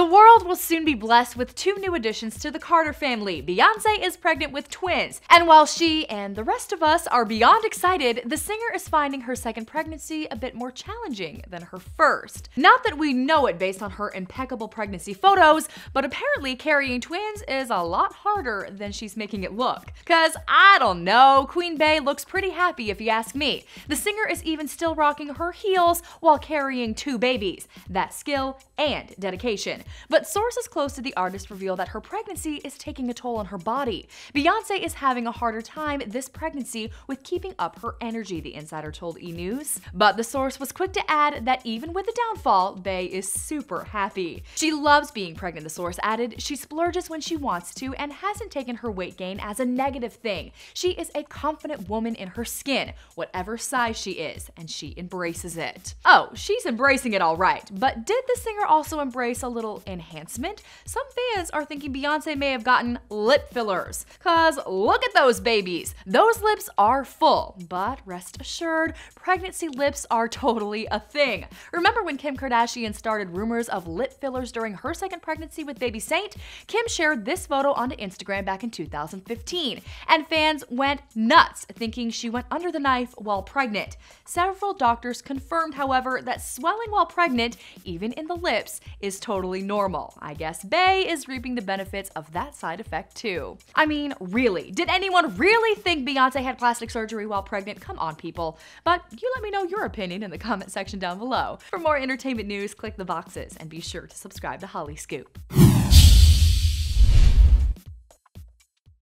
The world will soon be blessed with two new additions to the Carter family. Beyoncé is pregnant with twins, and while she and the rest of us are beyond excited, the singer is finding her second pregnancy a bit more challenging than her first. Not that we know it based on her impeccable pregnancy photos, but apparently carrying twins is a lot harder than she's making it look. Cause I don't know, Queen Bey looks pretty happy if you ask me. The singer is even still rocking her heels while carrying two babies. That's skill and dedication. But sources close to the artist reveal that her pregnancy is taking a toll on her body. Beyoncé is having a harder time this pregnancy with keeping up her energy, the insider told E! News. But the source was quick to add that even with the downfall, Bey is super happy. She loves being pregnant, the source added. She splurges when she wants to and hasn't taken her weight gain as a negative thing. She is a confident woman in her skin, whatever size she is, and she embraces it. Oh, she's embracing it all right, but did the singer also embrace a little enhancement? Some fans are thinking Beyoncé may have gotten lip fillers. Cause look at those babies. Those lips are full, but rest assured, pregnancy lips are totally a thing. Remember when Kim Kardashian started rumors of lip fillers during her second pregnancy with Baby Saint? Kim shared this photo onto Instagram back in 2015, and fans went nuts thinking she went under the knife while pregnant. Several doctors confirmed, however, that swelling while pregnant, even in the lips, is totally normal. I guess Bey is reaping the benefits of that side effect too. I mean, really, did anyone really think Beyoncé had plastic surgery while pregnant? Come on, people. But you let me know your opinion in the comment section down below. For more entertainment news, click the boxes and be sure to subscribe to Holly Scoop.